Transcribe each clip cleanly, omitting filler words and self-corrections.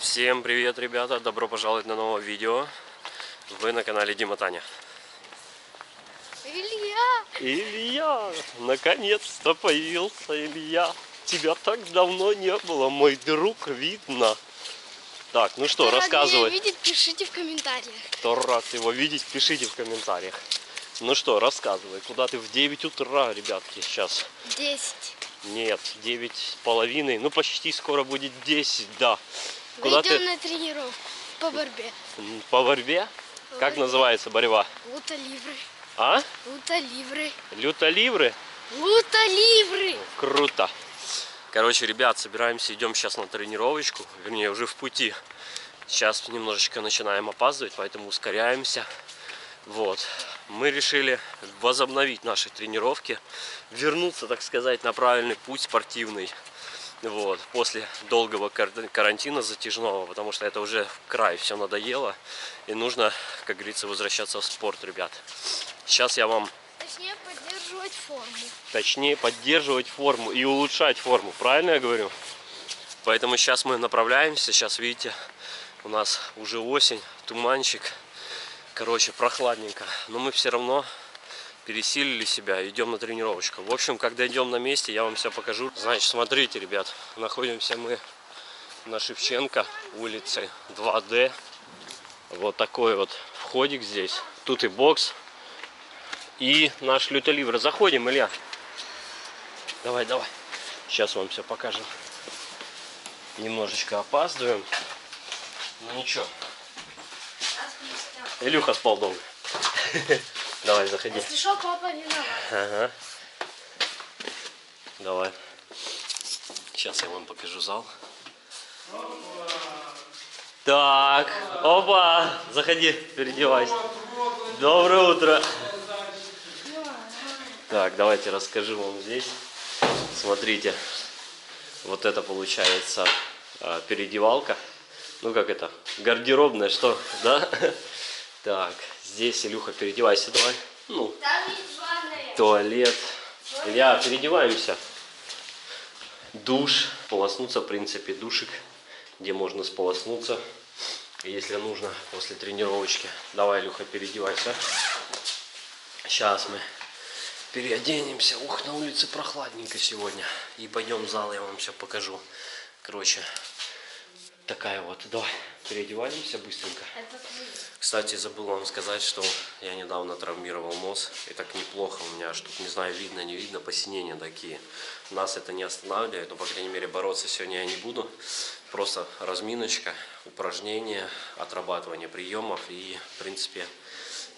Всем привет, ребята! Добро пожаловать на новое видео. Вы на канале Дима Таня. Илья! Наконец-то появился Илья! Тебя так давно не было, мой друг, видно. Так, ну что, рассказывай. Кто рад его видеть, пишите в комментариях. Кто рад его видеть, пишите в комментариях. Ну что, рассказывай, куда ты в 9 утра, ребятки, сейчас? 10. Нет, 9,5, ну почти скоро будет 10, да. Куда идем ты? На тренировку по борьбе. По борьбе? По как борьбе. Называется борьба? Лута Ливры. А? Лута Ливры. Люта Ливры? Лута Ливры. Круто. Короче, ребят, собираемся, идем сейчас на тренировочку. Вернее, уже в пути. Сейчас немножечко начинаем опаздывать, поэтому ускоряемся. Вот. Мы решили возобновить наши тренировки. Вернуться, так сказать, на правильный путь спортивный. Вот, после долгого карантина затяжного, потому что это уже в край все надоело. И нужно, как говорится, возвращаться в спорт, ребят. Сейчас я вам... Точнее, поддерживать форму. Точнее, поддерживать форму и улучшать форму, правильно я говорю? Поэтому сейчас мы направляемся. Сейчас, видите, у нас уже осень, туманчик. Короче, прохладненько. Но мы все равно... пересилили себя, идем на тренировочку. В общем, когда идем на месте, я вам все покажу. Значит, смотрите, ребят, находимся мы на Шевченко, улице 2D. Вот такой вот входик здесь. Тут и бокс, и наш Люта Ливре. Заходим, Илья. Давай, давай. Сейчас вам все покажем. Немножечко опаздываем. Ну ничего. Илюха спал долго. Давай, заходи. Если шо, папа не надо. Ага. Давай. Сейчас я вам покажу зал. Опа. Так, опа, заходи, переодевайся. Доброе утро. Так, давайте расскажу вам здесь. Смотрите, вот это получается переодевалка. Ну как это, гардеробная, что, да? Так, здесь, Илюха, переодевайся, давай. Ну, там есть ванная. Туалет. Илья, переодеваемся. Душ. Полоснуться, в принципе, душик, где можно сполоснуться, если нужно, после тренировочки. Давай, Илюха, переодевайся. Сейчас мы переоденемся. Ух, на улице прохладненько сегодня. И пойдем в зал, я вам все покажу. Короче, такая вот. Давай, переодеваемся быстренько. Кстати, забыл вам сказать, что я недавно травмировал нос. И так неплохо у меня, что не знаю, видно, не видно, посинения такие. Нас это не останавливает, но, по крайней мере, бороться сегодня я не буду. Просто разминочка, упражнения, отрабатывание приемов. И, в принципе,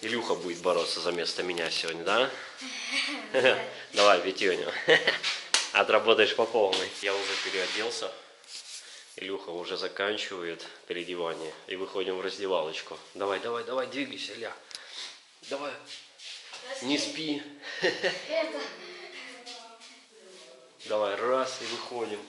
Илюха будет бороться за место меня сегодня, да? Давай, Витюня, отработаешь по полной. Я уже переоделся. Илюха уже заканчивает переодевание. И выходим в раздевалочку. Давай, давай, давай, двигайся, Илья. Давай. Не спи. Давай, раз, и выходим.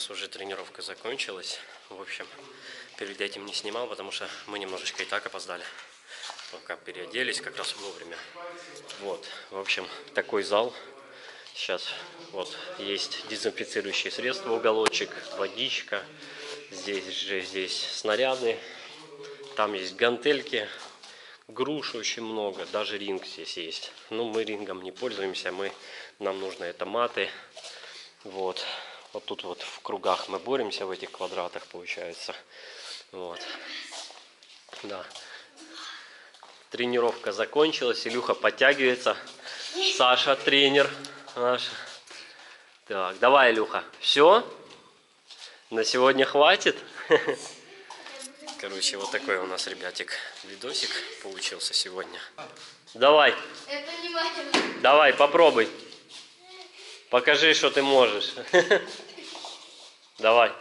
нас уже тренировка закончилась. В общем, перед этим не снимал, потому что мы немножечко и так опоздали. Пока переоделись, как раз вовремя. Вот, в общем, такой зал. Сейчас вот есть дезинфицирующие средства, уголочек, водичка. Здесь снаряды. Там есть гантельки. Груш очень много, даже ринг здесь есть. Но мы рингом не пользуемся, нам нужно это маты. Вот. Вот тут вот в кругах мы боремся, в этих квадратах получается. Вот. Да. Тренировка закончилась, Илюха подтягивается. Саша, тренер наш. Так, давай, Илюха. Все? На сегодня хватит? Короче, вот такой у нас, ребятик, видосик получился сегодня. Давай. Давай, попробуй. Покажи, что ты можешь. Давай.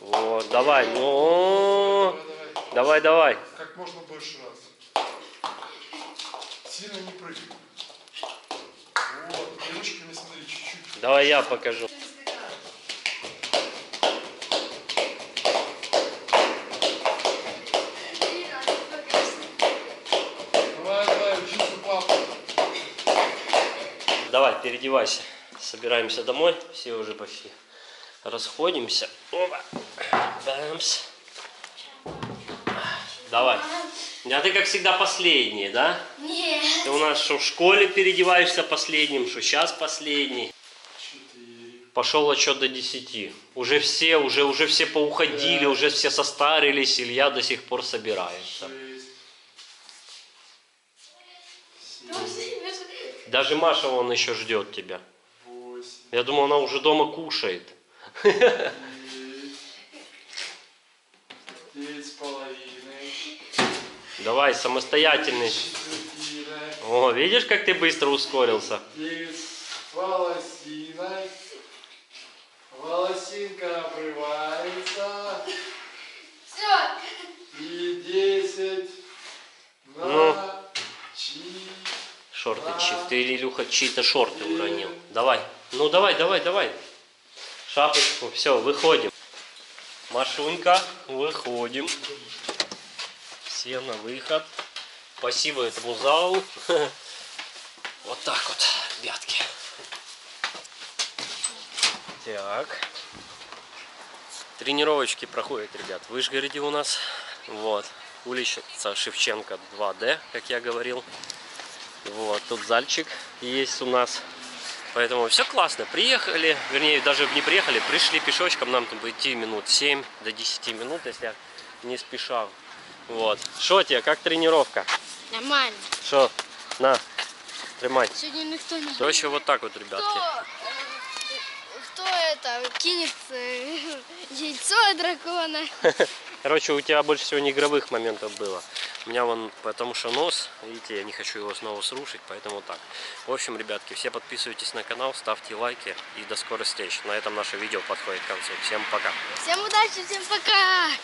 Вот, давай. Ну, давай, давай. Как можно больше раз. Сильно не прыгай. Вот, ручками смотри, чуть-чуть. Давай я покажу. Давай, переодевайся. Собираемся домой. Все уже почти расходимся. Опа. Бамс. Давай. А ты, как всегда, последний, да? Нет. Ты у нас что в школе переодеваешься последним, что сейчас последний. 4. Пошел отчет до 10. Уже все поуходили, 5. Уже все состарились. Илья до сих пор собирается. 6. Даже Маша, он еще ждет тебя. 8. Я думал, она уже дома кушает. 9,5. Давай, самостоятельный. 4. О, видишь, как ты быстро ускорился? 9. Волосиной. Волосинка обрывается. Все. И 10. На 4. Шорты, ты, Илюха, чьи-то шорты уронил. Давай. Ну, давай. Шапочку. Все, выходим. Машунька, выходим. Все на выход. Спасибо этому залу. Вот так вот, ребятки. Так. Тренировочки проходят, ребят, в Выжгороде у нас. Вот. Улица Шевченко 2D, как я говорил. Вот, тут зальчик есть у нас. Поэтому все классно. Приехали, вернее, даже не приехали, пришли пешочком. Нам там идти минут 7 до 10 минут, если я не спеша. Вот. Шо тебе, как тренировка? Нормально. Шо? На, тримай. Сегодня никто не... Короче, вот так вот, ребятки. Кто это кинет яйцо дракона? Короче, у тебя больше всего игровых моментов было. У меня вон, потому что нос, видите, я не хочу его снова срушить, поэтому так. В общем, ребятки, все подписывайтесь на канал, ставьте лайки и до скорых встреч. На этом наше видео подходит к концу. Всем пока. Всем удачи, всем пока.